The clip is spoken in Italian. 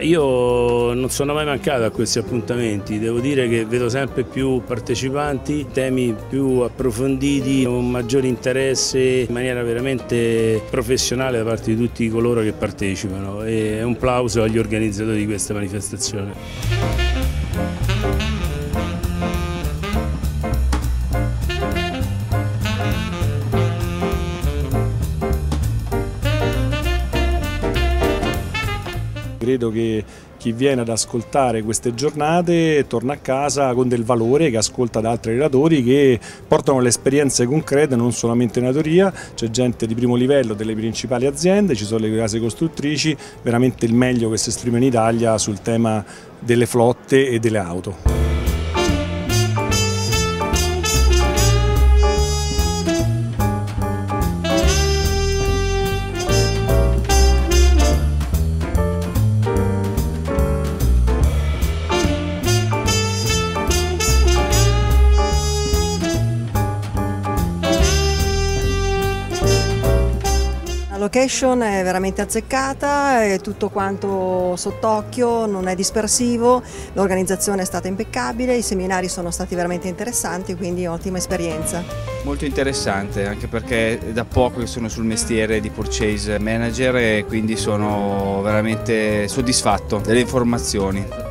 Io non sono mai mancato a questi appuntamenti, devo dire che vedo sempre più partecipanti, temi più approfonditi, un maggiore interesse in maniera veramente professionale da parte di tutti coloro che partecipano e un plauso agli organizzatori di questa manifestazione. Credo che chi viene ad ascoltare queste giornate torna a casa con del valore, che ascolta da altri relatori che portano le esperienze concrete, non solamente in teoria. C'è gente di primo livello delle principali aziende, ci sono le case costruttrici, veramente il meglio che si esprime in Italia sul tema delle flotte e delle auto. La location è veramente azzeccata, è tutto quanto sott'occhio, non è dispersivo, l'organizzazione è stata impeccabile, i seminari sono stati veramente interessanti, quindi ottima esperienza. Molto interessante, anche perché da poco che sono sul mestiere di purchase manager e quindi sono veramente soddisfatto delle informazioni.